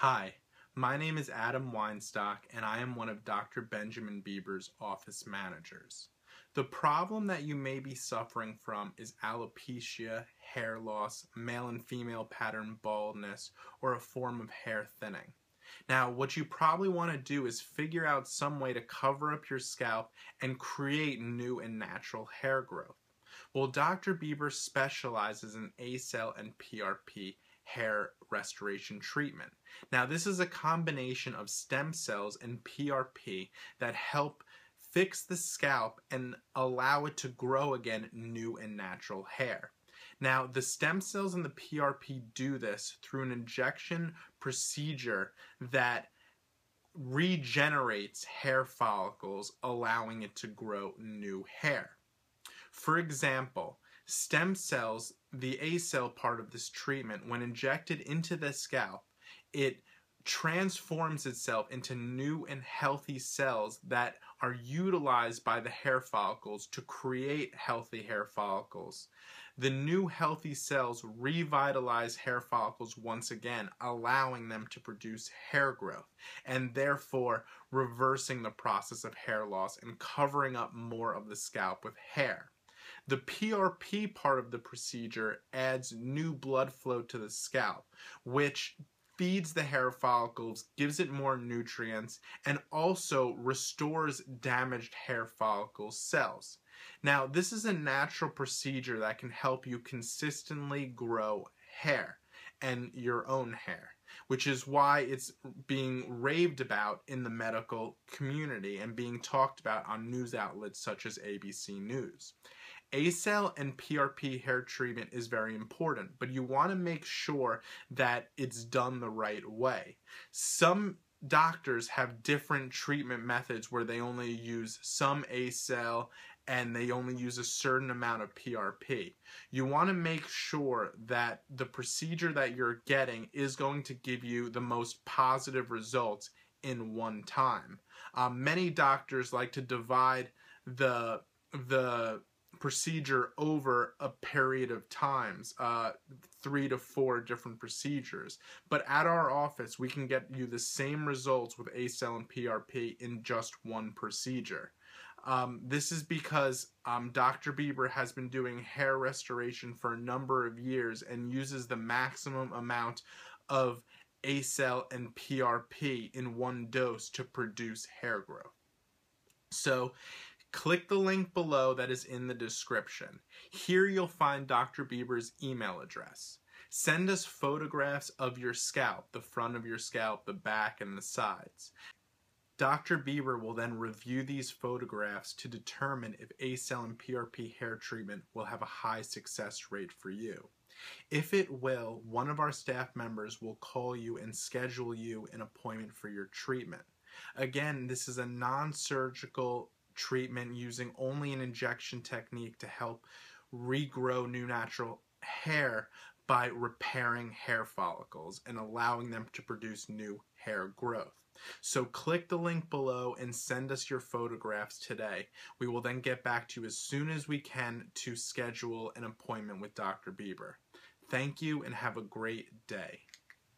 Hi, my name is Adam Weinstock, and I am one of Dr. Benjamin Bieber's office managers. The problem that you may be suffering from is alopecia, hair loss, male and female pattern baldness, or a form of hair thinning. Now, what you probably want to do is figure out some way to cover up your scalp and create new and natural hair growth. Well, Dr. Bieber specializes in ACell and PRP hair restoration treatment. Now, this is a combination of stem cells and PRP that help fix the scalp and allow it to grow again new and natural hair. Now, the stem cells and the PRP do this through an injection procedure that regenerates hair follicles, allowing it to grow new hair. For example, stem cells, the ACell part of this treatment, when injected into the scalp, it transforms itself into new and healthy cells that are utilized by the hair follicles to create healthy hair follicles. The new healthy cells revitalize hair follicles once again, allowing them to produce hair growth and therefore reversing the process of hair loss and covering up more of the scalp with hair. The PRP part of the procedure adds new blood flow to the scalp, which feeds the hair follicles, gives it more nutrients, and also restores damaged hair follicle cells. Now, this is a natural procedure that can help you consistently grow hair and your own hair, which is why it's being raved about in the medical community and being talked about on news outlets such as ABC News. ACell and PRP hair treatment is very important, but you want to make sure that it's done the right way. Some doctors have different treatment methods where they only use some ACell and they only use a certain amount of PRP. You want to make sure that the procedure that you're getting is going to give you the most positive results in one time. Many doctors like to divide the procedure over a period of times, 3 to 4 different procedures. But at our office, we can get you the same results with ACell and PRP in just one procedure. This is because Dr. Bieber has been doing hair restoration for a number of years and uses the maximum amount of ACell and PRP in one dose to produce hair growth. So, click the link below that is in the description. Here you'll find Dr. Bieber's email address. Send us photographs of your scalp, the front of your scalp, the back, and the sides. Dr. Bieber will then review these photographs to determine if ACell and PRP hair treatment will have a high success rate for you. If it will, one of our staff members will call you and schedule you an appointment for your treatment. Again, this is a non-surgical treatment using only an injection technique to help regrow new natural hair by repairing hair follicles and allowing them to produce new hair growth. So click the link below and send us your photographs today. We will then get back to you as soon as we can to schedule an appointment with Dr. Bieber. Thank you and have a great day.